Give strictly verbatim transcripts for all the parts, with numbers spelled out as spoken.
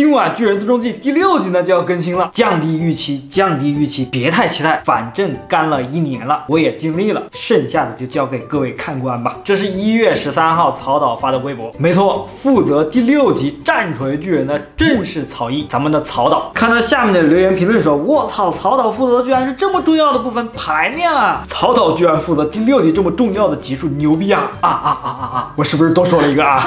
今晚《巨人自重记》第六集呢就要更新了，降低预期，降低预期，别太期待，反正干了一年了，我也尽力了，剩下的就交给各位看官吧。这是一月十三号曹导发的微博，没错，负责第六集战锤巨人的正是曹毅，咱们的曹导。看到下面的留言评论说，我操，曹导负责居然是这么重要的部分排面啊！曹导居然负责第六集这么重要的集数，牛逼啊！啊啊啊啊啊！我是不是多说了一个啊？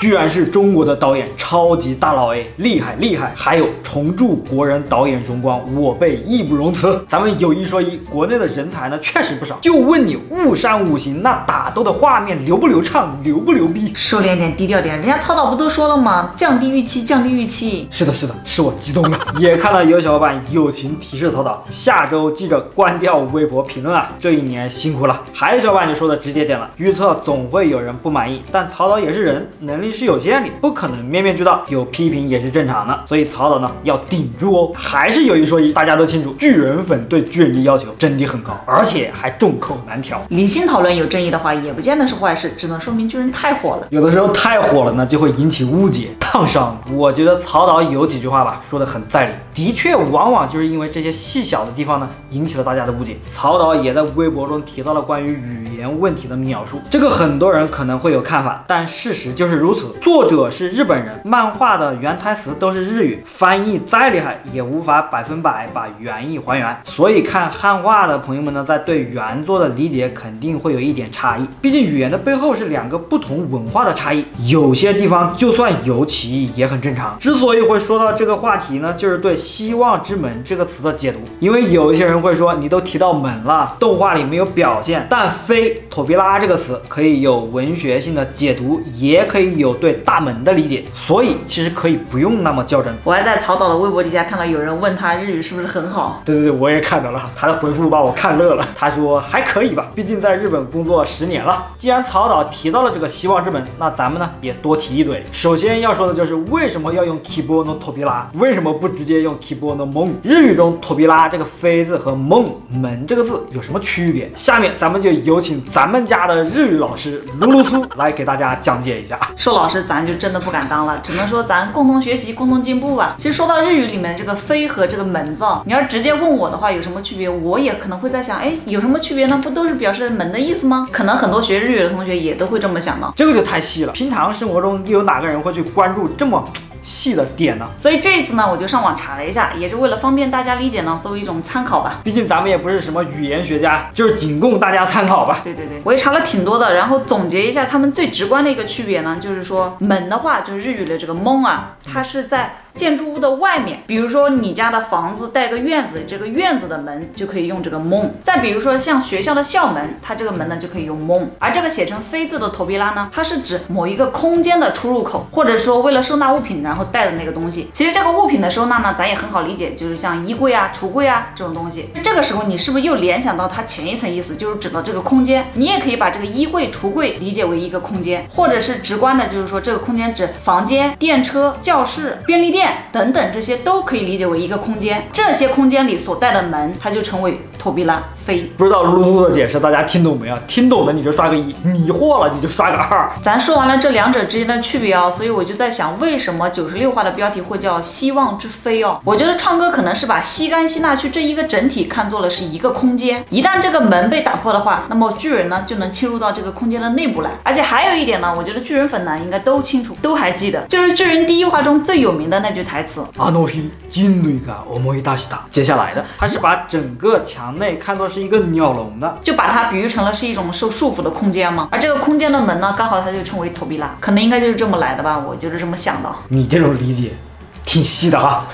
居然是中国的导演，超级大佬 A， 厉害厉害！还有重铸国人导演荣光，我辈义不容辞。咱们有一说一，国内的人才呢确实不少，就问你雾山五行那打斗的画面流不流畅，流不流逼？收敛点，低调点，人家曹导不都说了吗？降低预期，降低预期。是的，是的，是我激动了。也看到有小伙伴友情提示曹导，下周记着关掉微博评论啊，这一年辛苦了。还有小伙伴就说的直接点了，预测总会有人不满意，但曹导也是人，能力是有限的，不可能面面俱到，有批评也是正常的，所以曹导呢要顶住哦。还是有一说一，大家都清楚，巨人粉对巨人的要求真的很高，而且还众口难调。理性讨论有争议的话，也不见得是坏事，只能说明巨人太火了。有的时候太火了呢，就会引起误解、烫伤。我觉得曹导有几句话吧，说的很在理，的确，往往就是因为这些细小的地方呢，引起了大家的误解。曹导也在微博中提到了关于语言问题的描述，这个很多人可能会有看法，但事实就是如此。作者是日本人，漫画的原台词都是日语，翻译再厉害也无法百分百把原意还原，所以看汉化的朋友们呢，在对原作的理解肯定会有一点差异，毕竟语言的背后是两个不同文化的差异，有些地方就算有歧义也很正常。之所以会说到这个话题呢，就是对希望之门这个词的解读，因为有一些人会说，你都提到门了，动画里没有表现，但非妥比拉这个词可以有文学性的解读，也可以有对大门的理解，所以其实可以不用那么较真。我还在曹导的微博底下看到有人问他日语是不是很好，对对对，我也看到了他的回复，把我看乐了。他说还可以吧，毕竟在日本工作十年了。既然曹导提到了这个希望之门，那咱们呢也多提一嘴。首先要说的就是为什么要用 Kibono Tobira， 为什么不直接用 Kibono Mon？ 日语中 Tobira 这个飞字和 Mon 门这个字有什么区别？下面咱们就有请咱们家的日语老师卢卢苏来给大家讲解一下。说老师咱就真的不敢当了，只能说咱共同学习共同进步吧。其实说到日语里面这个飞和这个门字，你要直接问我的话有什么区别，我也可能会在想，哎，有什么区别呢？不都是表示门的意思吗？可能很多学日语的同学也都会这么想到，这个就太细了，平常生活中又有哪个人会去关注这么细的点呢？所以这一次呢，我就上网查了一下，也是为了方便大家理解呢，作为一种参考吧。毕竟咱们也不是什么语言学家，就是仅供大家参考吧。对对对，我也查了挺多的，然后总结一下他们最直观的一个区别呢，就是说门的话，就是日语的这个門啊，它是在建筑物的外面，比如说你家的房子带个院子，这个院子的门就可以用这个門。再比如说像学校的校门，它这个门呢就可以用門。而这个写成飛字的投币拉呢，它是指某一个空间的出入口，或者说为了收纳物品然后带的那个东西。其实这个物品的收纳呢，咱也很好理解，就是像衣柜啊、橱柜啊这种东西。这个时候你是不是又联想到它前一层意思，就是指到这个空间？你也可以把这个衣柜、橱柜理解为一个空间，或者是直观的，就是说这个空间指房间、电车、教室、便利店等等，这些都可以理解为一个空间，这些空间里所带的门，它就成为托比拉飞。不知道卢卢的解释大家听懂没有？听懂的你就刷个一，迷惑了你就刷个二。咱说完了这两者之间的区别哦，所以我就在想，为什么九十六话的标题会叫希望之飞哦？我觉得创哥可能是把西干西纳区这一个整体看作了是一个空间，一旦这个门被打破的话，那么巨人呢就能侵入到这个空间的内部来。而且还有一点呢，我觉得巨人粉呢应该都清楚，都还记得，就是巨人第一话中最有名的那句台词，接下来的他是把整个墙内看作是一个鸟笼的，就把它比喻成了是一种受束缚的空间嘛。而这个空间的门呢，刚好它就称为投币拉，可能应该就是这么来的吧，我就是这么想的。你这种理解挺细的哈。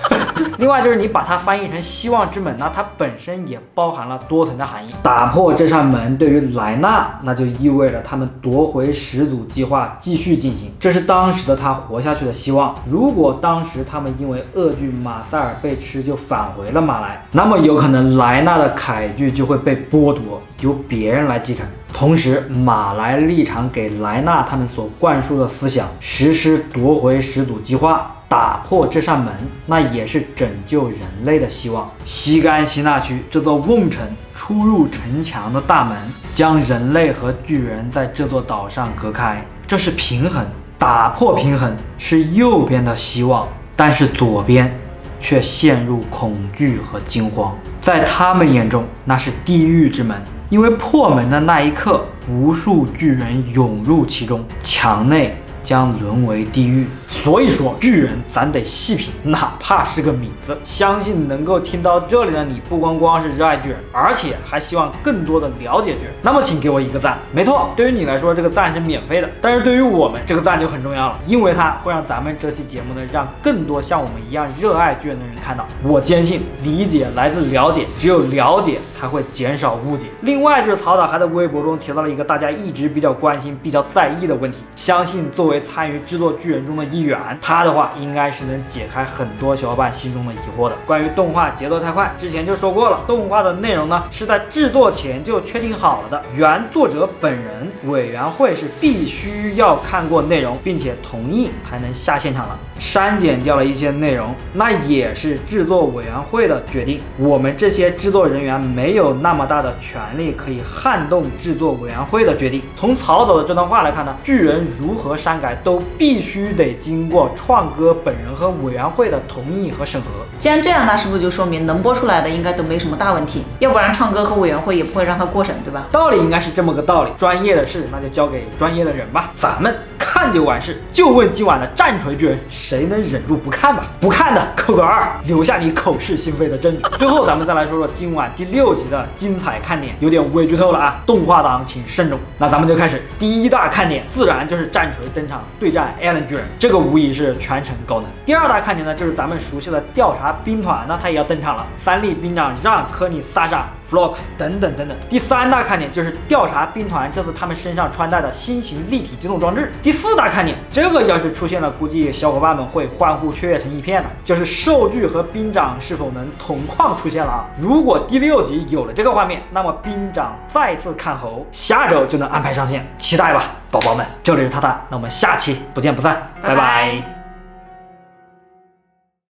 另外就是你把它翻译成希望之门呢，它本身也包含了多层的含义。打破这扇门对于莱纳，那就意味着他们夺回始祖计划继续进行，这是当时的他活下去的希望。如果当时他们因为恶剧马塞尔被吃就返回了马来，那么有可能莱纳的凯剧就会被剥夺，由别人来继承。同时马来立场给莱纳他们所灌输的思想，实施夺回始祖计划，打破这扇门，那也是拯救人类的希望。西干西纳区这座瓮城出入城墙的大门，将人类和巨人在这座岛上隔开，这是平衡。打破平衡是右边的希望，但是左边却陷入恐惧和惊慌。在他们眼中，那是地狱之门，因为破门的那一刻，无数巨人涌入其中，墙内将沦为地狱。所以说，巨人咱得细品，哪怕是个名字。相信能够听到这里的你，不光光是热爱巨人，而且还希望更多的了解巨人。那么，请给我一个赞。没错，对于你来说，这个赞是免费的，但是对于我们，这个赞就很重要了，因为它会让咱们这期节目呢，让更多像我们一样热爱巨人的人看到。我坚信，理解来自了解，只有了解才会减少误解。另外，就是曹导还在微博中提到了一个大家一直比较关心、比较在意的问题，相信作为。作为参与制作巨人中的一员，他的话应该是能解开很多小伙伴心中的疑惑的。关于动画节奏太快，之前就说过了，动画的内容呢是在制作前就确定好了的，原作者本人委员会是必须要看过内容并且同意才能下现场了。删减掉了一些内容，那也是制作委员会的决定，我们这些制作人员没有那么大的权利可以撼动制作委员会的决定。从曹导的这段话来看呢，巨人如何删改都必须得经过创哥本人和委员会的同意和审核。既然这样，那是不是就说明能播出来的应该都没什么大问题？要不然创哥和委员会也不会让他过审，对吧？道理应该是这么个道理。专业的事那就交给专业的人吧，咱们看就完事。就问今晚的战锤巨人，谁能忍住不看吧？不看的扣个二，留下你口是心非的证据。最后咱们再来说说今晚第六集的精彩看点，有点微剧透了啊，动画党请慎重。那咱们就开始，第一大看点自然就是战锤登场对战艾伦巨人，这个无疑是全程高能。第二大看点呢，就是咱们熟悉的调查兵团，那他也要登场了，三笠兵长让、科尼、萨莎、Flock 等等等等。第三大看点就是调查兵团这次他们身上穿戴的新型立体机动装置。第四大看点，这个要是出现了，估计小伙伴们会欢呼雀跃成一片的，就是兽具和兵长是否能同框出现了啊！如果第六集有了这个画面，那么兵长再次看猴，下周就能安排上线，期待吧，宝宝们！这里是塔塔，那我们下期不见不散，拜拜。拜拜。